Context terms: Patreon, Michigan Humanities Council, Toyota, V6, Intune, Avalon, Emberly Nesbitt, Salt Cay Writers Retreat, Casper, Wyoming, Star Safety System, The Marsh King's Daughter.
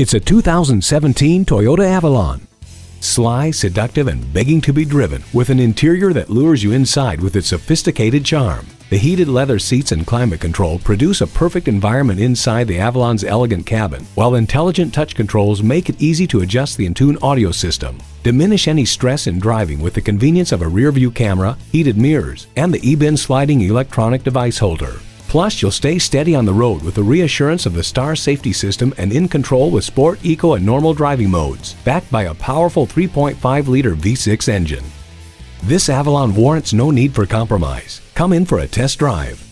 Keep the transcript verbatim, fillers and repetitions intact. It's a two thousand seventeen Toyota Avalon. Sly, seductive, and begging to be driven, with an interior that lures you inside with its sophisticated charm. The heated leather seats and climate control produce a perfect environment inside the Avalon's elegant cabin, while intelligent touch controls make it easy to adjust the Intune audio system. Diminish any stress in driving with the convenience of a rear-view camera, heated mirrors, and the E-Bin sliding electronic device holder. Plus, you'll stay steady on the road with the reassurance of the Star Safety System and in control with Sport, Eco, and Normal driving modes, backed by a powerful three point five liter V six engine. This Avalon warrants no need for compromise. Come in for a test drive.